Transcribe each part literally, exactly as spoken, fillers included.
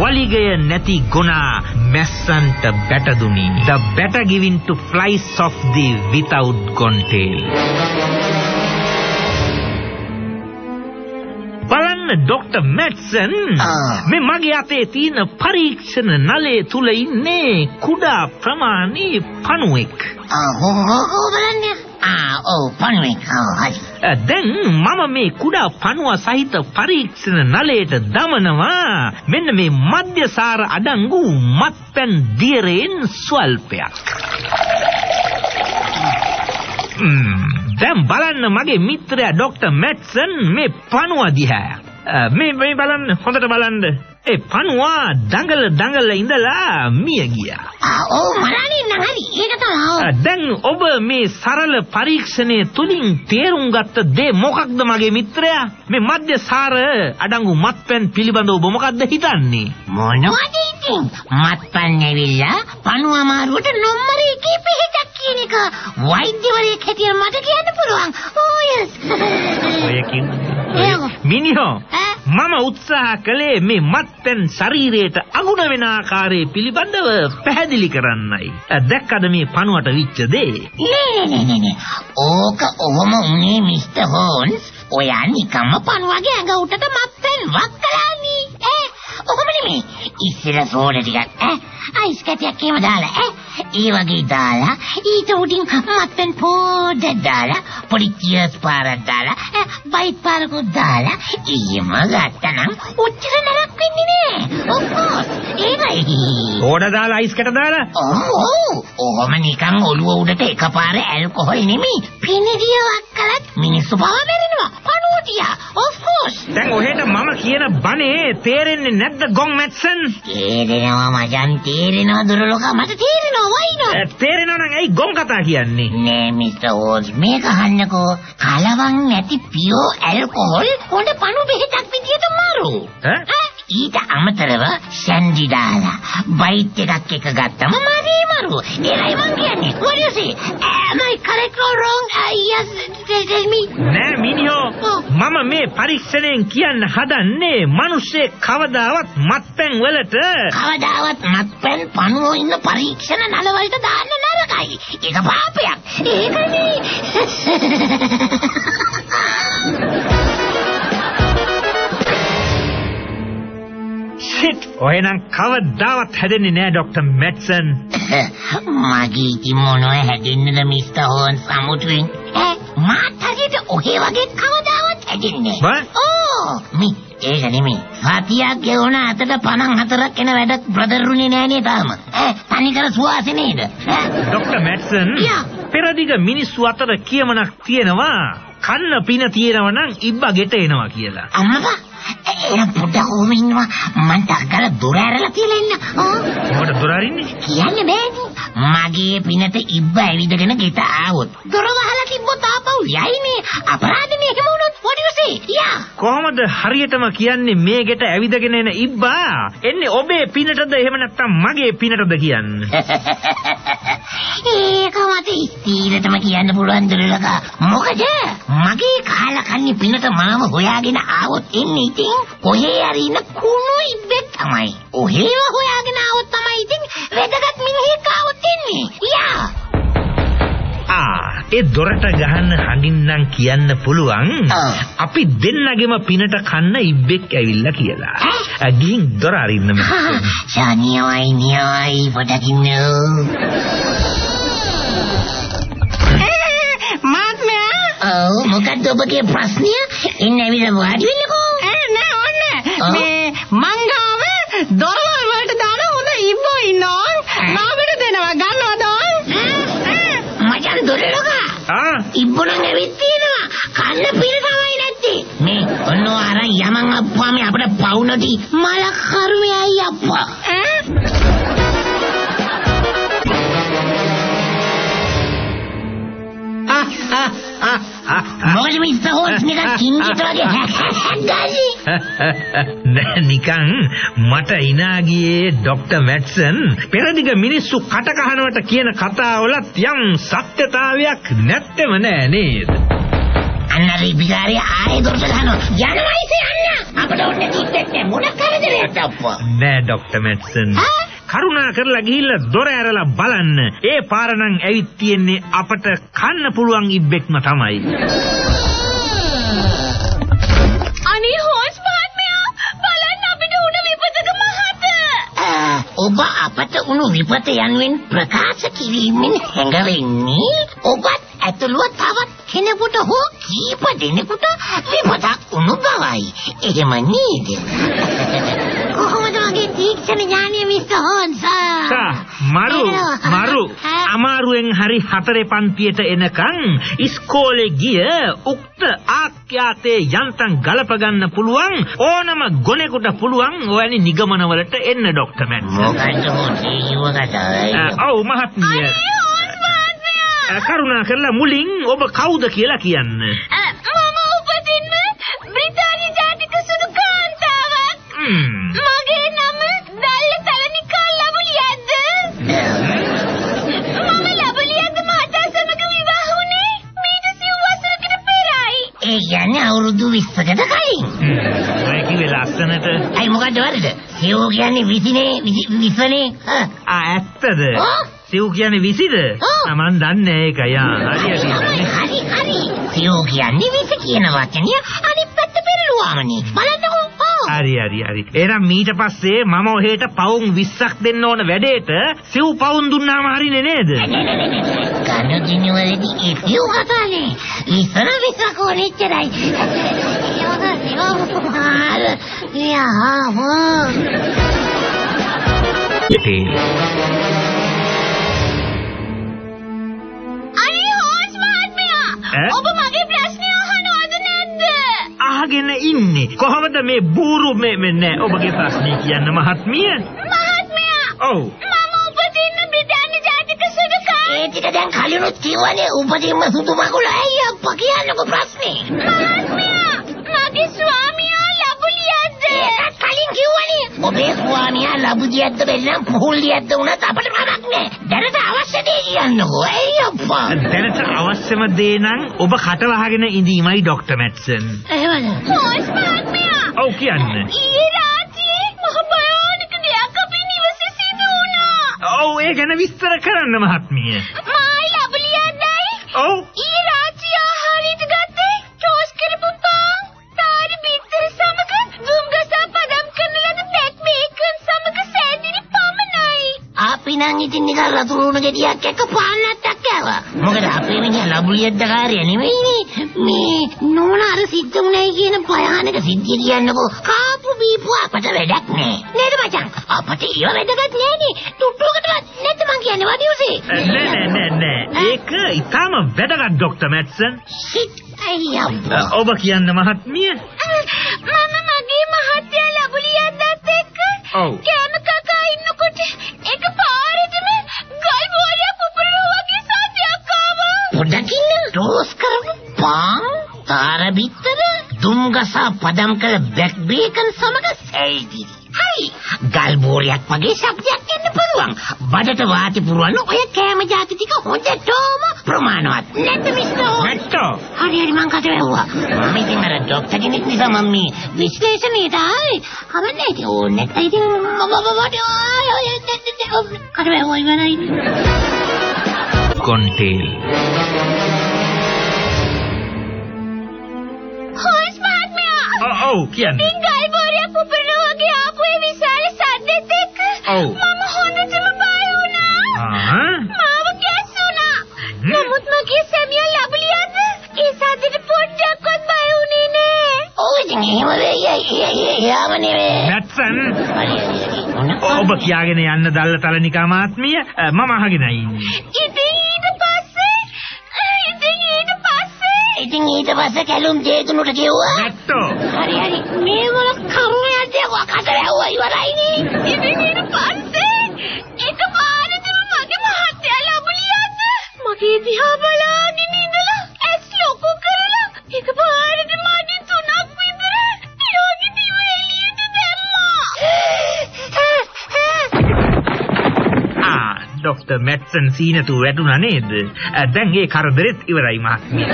වලිගය නැති ගොනා මැස්සන්ට බැටදුනි. The batter given to fly softly without gone tail. බලන්න Doctor Madsen මේ මගේ අතේ තියෙන පරීක්ෂණ නලය තුල ඉන්නේ කුඩා ප්‍රමාණයේ පණුවෙක්. Ah, oh, panuwek. Oh, hari. Then, mama me kuda panuwa sahita parikshana nalayata damanawa. Menna me madhyasara adangu matpan diren swalpayak. Hmm. Then balanna mage mitraya Doctor Madsen me panuwa diha. Uh, me me balanna hondata balanna. Eh, panuwa dangala dangala indala miya giya. Ah, oh, marani nahari. Uh, then over me Sarala Parikshane Tulin Terungata de Mokakda Mage Mitra, me Madhya Sara Adangu Matpan Pilibando Bomokad the Hitani. Mono eating Matpan Nevilla Panuama would no money keep it a kinica. Why did you get your mother and Puruang? Oh yes. Minio Mama Utsa Kale me Matpan Sarirate Agunavina Kare Pilibanda Padilikaranai. A decademy Panu. විච්ච දේ නේ නේ නේ නේ ඕක ඔහම උනේ mister horns ඔයා නිකම්ම පණුවගේ ඇඟ උඩට මත්පැන් වක් කළානි ඈ ඔහම නෙමෙයි ඉස්සර සෝඩ ටිකක් ඈ අයිස් කැටයක් එහෙම දාලා ඈ ඒ වගේ දාලා ඊට උඩින් මත්පැන් පොඩ දාලා පොඩි චියර්ස් පාරක් දාලා ඈ බයිට් පාරකුත් දාලා එහෙම ගත්තනම් ඔච්චර නරක වෙන්නේ නෑ ඔක්කොස් ඒකයි සෝඩ දාලා අයිස් කැට දාලා ඔව් Omanikan Olu would take a par alcohol in me. Pinidia Kalat, Minisuba Merino, Panudia, of course. Then go ahead, Mamma here, a bunny, tearing in at the gong medicine. Terino, Majan, Terino, Duruka, Materino, why not? Terino, I gongata here. Nay, Mister Woods, make a Hanako, Kalavang, Nati, pure alcohol, on the Panu be hit up with you tomorrow. Huh? Eat a amateur, Sandidala, bite a kekagata, Mamma. What do you say? Am I correct or wrong? Uh, yes, tell me. Nah, Minio. Oh. Mama me parikshane kiyan hadanne manushe kavadawat matpen welata. Kavadawat matpen panuwa inna parikshana nalawalta daanna narakai. Eka paapayak. Eka ne. Shit. Oyenang kavadawat hadanne nae Doctor Madsen. Magi timono hadinne the Mister Horn samutwin. Eh, matagit ohe wage kavadawat hadinne. Oh, me ඒක නෙමෙයි. සතියක් ගෙවුණ අතට පනස් හතරක් එන වැඩක් බ්‍රදර්ුනේ නෑනේ තාම. ඈ තනිකර සුවාසෙ නේද? Doctor Madsen. යා. පෙරදිග මිනිස්සු අතර කියමනක් තියෙනවා. කන්න පින තියෙනවා නම් ඉබ්බා ගෙට එනවා කියලා. අම්මපා. එන පොඩ්ඩක් ඕම ඉන්නවා. මං ඩග්ගල දොර ඇරලා තියලා ඉන්න. ඕ. මොකට දොර අරින්නේ? කියන්නේ බෑනේ. මගේ පිනට ඉබ්බා ඇවිදගෙන ගෙට ආවොත්. දොර වහලා තිබ්බොත් ආපහු යයිනේ. අපරාධනේ එහෙම වුණොත් what do you say? යා. කොහොමද හරියටම කියන්නේ මේ ගෙට ඇවිදගෙන එන ඉබ්බා එන්නේ ඔබේ පිනටද එහෙම නැත්නම් මගේ පිනටද කියන්නේ ඒක මට ඉස්තිරටම කියන්න පුළුවන් දුලලක මොකද මගේ කාලා කන්නේ පිනට මාව හොයාගෙන ආවොත් එන්නේ ඉතින් කොහේ හරි ඉන්න කුණු ඉබ්බෙක් තමයි ඔහේව හොයාගෙන ආවොත් තමයි ඉතින් වැදගත් මිනිහෙක් ආවොත් එන්නේ යා ආ ඒ දොරට ගහන්න හඳින්නම් කියන්න පුළුවන් අපි දෙන්නගෙම පිනට කන්න ඉබ්බෙක් ඇවිල්ලා කියලා. අගින් දොර අරින්න මම. ශානියෝයි නියෝයි වඩකින්නෝ. මාත් මෙයා. ඔව් මොකක්ද ඔබගේ ප්‍රශ්නය? ඉන්න ඇවිල්ලා වාඩි වෙන්නකෝ. ඈ නෑ ඕනේ. මේ මංගාව දොර වලට දාන හොඳ ඉබ්බෝ ඉන්නවා. නාමෙට දෙනවා ගන්නවද? Ah, Ibunang Avitina, Kana Pilaway Nati. Me, no, Ara Yamanga Pami, about a pound of the Malakarwea Yapa. Ah, ah, ah, ah. Most Mister Holmes, Nika Kingi. Nikan, Mata Inagi, Doctor Madsen, Peradiga Minisu Katakahana Takiana Kata, Olat Yam Saktataviak, Neptemane. Annari bigari aye durjano. Janwai se anna. Upload ne ticket mona kare de re tappa. Nah, Doctor Madsen. Karuna karala gihilla dora erala balanna. E paranan evit tiyenne apata kanna puluwan ibbekma tamai. Ani host mahatmaya balanna apita una vipataka mahata. Oba apata unu vipata yanwen prakasha kirimen hengawenne. Oba ඇතුළුව තවත් කෙනෙකුට හෝ කීප දෙනෙකුට විපතක් උණු බවයි. එහෙම නේද? කොහොමද වගේ තීක්ෂණ ඥානීය මිස්ටර් හෝන්ස්? මරු මරු අමාරුවෙන් හරි හතරේ පන්තියට එනකන් ඉස්කෝලේ ගිය උක්ත ආඛ්‍යාතේ යන්තම් ගලප ගන්න පුළුවන් ඕනම ගොනෙකුට පුළුවන් ඔයනි නිගමනවලට එන්න ડોක්ටර් මැඩ්සන්. මොකද හොන්ස් ඊවකට? ඔව් මහත්මිය. කරුණා කරලා මුලින් ඔබ කවුද කියලා කියන්න. මම උපතින්ම බ්‍රිතාන්‍ය ජාතික සුදු කාන්තාවක්. මගේ නම දල්ලතලනිකා ලබුලියද්ද. මම ලබුලියද්ද මහතා සමග විවාහ වුණේ මීට සිව් වසරකට පෙරයි. ඒ කියන්නේ අවුරුදු විස්සකට කලින්. ඔය කිව්වේ ලස්සනට. අයි මොකද්ද වරද? සිව් කියන්නේ විසිනේ විසනේ. ආ ඇත්තද? සිව් කියන්නේ විසිද? මම දන්නේ ඒක යා. හරි හරි හරි. සිව් කියන්නේ විස කියන වචනේ අනිත් පැත්ත පෙරළුවාමනේ. බලන්නකෝ. හරි හරි හරි. එහෙනම් ඊට පස්සේ මම ඔහෙට පවුම් විස්සක් දෙන්න ඕන වැඩේට සිව් පවුම් දුන්නාම හරිනේ නේද? කනුදිනු වලදී ඒ සිව් කතානේ. ඉස්සර විස්සක් ඕනේ ඉතරයි. යහම ඔබ මගේ ප්‍රශ්නේ අහනවද නැද්ද? අහගෙන ඉන්නේ. කොහොමද මේ බූරු මේ මෙන්නේ ඔබගේ ප්‍රශ්නේ කියන්න මහත්මිය? මහත්මිය. ඔව්. මම උපදින්න බ්‍රිතාන්‍ය ජාතික සුදු කාන්තාවක්. ඒ ටික දැන් කලිනුත් කිව්වනේ උපදින්න සුදු මගුල. අයිය අප්පා කියන්නකෝ ප්‍රශ්නේ. මහත්මිය. මගේ ස්වාමියා ලබුලියද්ද? ඒකත් කලින් කිව්වනේ. ඔබේ ස්වාමියා ලබුලියද්ද වෙන්නම් පුහුල්ලියද්ද උනත් අපිට මමක් නෑ. දැනට අවශ්‍ය දේ කියන්නකෝ. අයිය අප්පා. දැනට අවශ්‍යම දේ නම් ඔබ කට වහගෙන ඉඳීමයි ડોක්ටර් මැඩ්සන්. එහෙමද? හොස් මහත්මයා. ඔව් කියන්න. ඊයේ රාත්‍රියේ මහ භයානක දෙයක් අපේ නිවසේ සිදු වුණා. ඔව් ඒ ගැන විස්තර කරන්න මහත්මිය. මායි ලබුලියද්දයි. ඔව්. ඊයේ රාත්‍රියේ ආහාරයට ගත්තේ ටෝස් කරපු පාන්, සාරි බිත්තර සමග දුම්ගසා පදම් කරන ලද පැක් බේකන් සමග සෑදිරි පමණයි. අපි නම් ඉතින් නිකන් රතුරු වුණ ගෙඩියක් එක්ක පාන් මොකද අපේ මිනිහ ලබුලියද්ද කාර්යය නෙමෙයිනේ මේ නෝන අර සිද්ධ වුණයි කියන භයානක සිද්ධිය කියන්නකෝ කාපු බීපු අපට වැඩක් නෑ නේද මචං අපට ඒව වැඩගත් නෑනේ තුට්ටුවකටවත් නැද්ද මං කියන්නේ වදියුසේ නෑ නෑ නෑ නෑ ඒක ඉතාම වැඩගත් ડોක්ටර් මැඩ්සන් ෂිට් අයියා ඔබ කියන්න මහත්මිය මම මගේ මහත්තයා ලබුලියද්දත් එක්ක කෑම කකා ඉන්නකොට එක පාරටම ගල් බෝලයක් උපුරනවා වගේ පොඩකින්න ටෝස් කරපු පාන්, තාර බිත්තර, දුම්ගසා පදම් කළ බැක් බේකන් සමග සැල්දිරි. හරි, ගල් බෝලයක් වගේ ශබ්දයක් එන්න පුළුවන්. බඩට වාති පුරවන්න ඔය කෑම ජාති ටික හොඳටම ප්‍රමාණවත්. නැත්නම් මිස්ටර් නැට්ටෝ. හරි හරි මං කට වැහුවා. මම ඉතින් අර ડોක්ටර් කෙනෙක් නිසා මම මේ විශ්ලේෂණයට ආවේ. හවන්නේ ඒක ඕනේ. ඉතින් මම වට ඔය කට වැහුවා ඉවරයි. Contail. Horse Mahatmya. Oh, oh, Kian. Bingal Boria Pupurna wage aapu e visala saddeth ekka. Oh. Mama hondetama baya una. Aha. Mawa gassuna. Namuth mage samiya labuliyada e saddeta poddakkot baya une ne. Oh, ithin ehema weya ehema neme. Madsen. ඔබ කියාගෙන යන්න දල්ලතලනිකා මහත්මිය මම අහගෙනයි ඉන්නේ. ඉතින් ඊට පස්සේ කැලුම් ජේතුනට කිව්වා නැට්ටෝ හරි හරි මේ වල කරුණයක් දෙකක් අතර ඇව්වා ඉවරයිනේ ඉතින් ඊට පස්සේ එකපාරටම මගේ මහත්තයා ලබුලියද්ද මගේ දිහා බලාගෙන ඉඳලා ඇස් ලොකු කරලා එකපාරටම අඩි තුනක් විතර යෝගි දිව එළියට දැම්මා ආ ડોක්ටර් මැඩ්සන් සීනතු වැටුණා නේද දැන් ඒ කරදරෙත් ඉවරයි මහත්මිය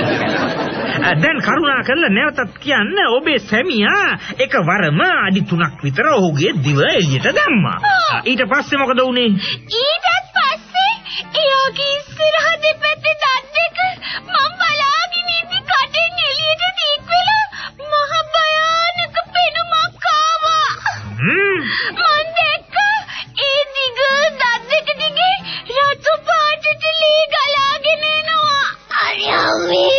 දැන් කරුණා කරලා නැවතත් කියන්න ඔබේ සැමියා එකවරම අඩි තුනක් විතර ඔහුගේ දිව එළියට දැම්මා. ඊට පස්සේ මොකද වුනේ? ඊට පස්සේ එයාගේ ඉස්සරහ දෙපැත්තේ දත් දෙක මම බලාගෙන ඉඳි කටෙන් එළියට දීක් වෙලා මහ භයානක පෙනුමක් ආවා. මම දැක්කා ඒ දිග දත් දෙක දිගේ රතු පාට ටිලි ගලාගෙන එනවා. අනේ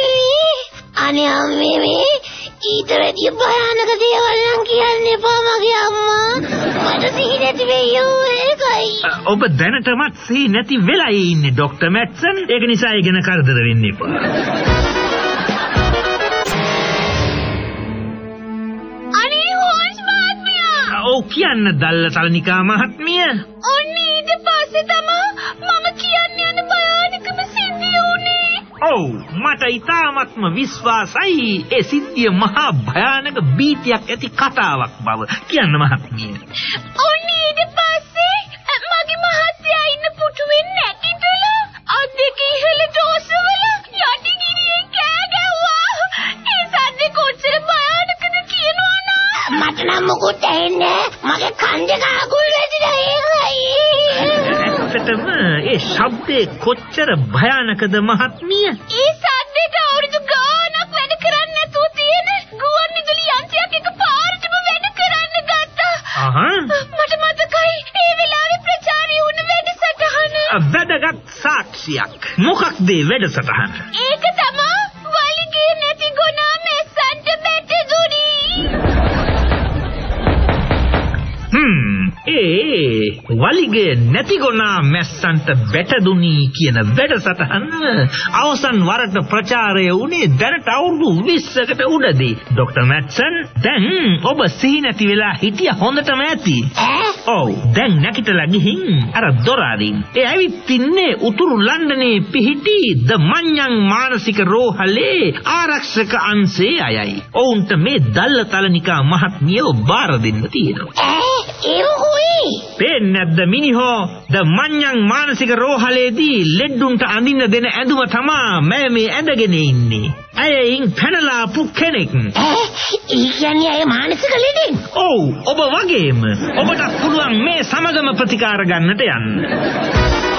අනේ අම්මේ මේ ඊතරදී භයානක දේවල් නම් කියන්න එපා මගේ අම්මා. මට සිහි නැති වෙයි ඒකයි. ඔබ දැනටමත් සිහි නැති වෙලා ඉන්නේ ડોક્ટર මැට්සන්. ඒක නිසා ඒ ගැන කරදර වෙන්න එපා. අනේ හොස් මහත්මියා. ඔව් කියන්න දල්ල තලනිකා මහත්මිය. ඔන්න ඊට පස්සේ තමයි මම කියන්න යන භයානකම සිද්ධිය වුණේ. ඔව් මට ඉතාමත්ම විශ්වාසයි ඒ සිද්ධිය මහා භයානක බීතියක් ඇති කතාවක් බව කියන්න මහත්මිය. ඔන්න ඊට පස්සේ මගේ මහත්තයා ඉන්න පුටුවෙන් නැගිටලා අත් දෙක ඉහළට ඔසවලා යටි ගිරියෙන් කෑ ගැව්වා. ඒ සද්දේ කොච්චර භයානකද කියනවනම් මට නම් මොකුත් ඇහෙන්නේ නැහැ. මගේ කන් දෙක අගුල් වෙදිලා ඒකයි. ඒ ශබ්දේ කොච්චර භයානකද මහත්මිය. ඒ ශබ්දයට අවුරුදු ගාණක් වැඩ කරන්නේ නැතුව තියෙන ගුවන්විදුලි යන්ත්‍රයක් එකපාරටම වැඩ කරන්න ගත්තා. අහහ මට මතකයි ඒ වෙලාවේ ප්‍රචාරය වුණ වැඩසටහන. වැඩගත් සාක්ෂියක්. මොකක්ද ඒ වැඩසටහන? ඒක තමයි වලිගේ නැති ගුණා මැස්සන්ට බැටදුනි. හ්ම් ඒ වලිගේ නැති ගුණා මැස්සන්ට බැටදුනි කියන වැඩසටහන අවසන් වරට ප්‍රචාරය වුණේ දැනට අවුරුදු විස්සකට උඩදී. ડોક્ટર මැට්සන් දැන් ඔබ සිහි නැති වෙලා හිටිය හොඳටම ඇති. ඔව් දැන් නැගිටලා ගිහින් අර දොර අරින් ඒ ඇවිත් ඉන්නේ උතුරු ලන්ඩනයේ පිහිටි ද මඤ්ඤං මානසික රෝහලේ ආරක්ෂක අංශයේ අයයි. ඔවුන්ට මේ දල්ල තලනිකා මහත්මියව බාර දෙන්න තියෙනවා. පේන්නේ නැද්ද මිනිහෝ? ද මඤ්ඤං මානසික රෝහලේදී ලෙඩ්ඩුන්ට අඳින්න දෙන ඇඳුම තමා මම මේ ඇඳගෙන ඉන්නේ. ඇයින් පැනලා පුක්කෙනෙක්. ඒ කියන්නේ අය මානසික ලෙඩෙක්. ඔව් ඔබ වගේම. ඔබට පුළුවන් මේ සමගම ප්‍රතිකාර ගන්නට යන්න.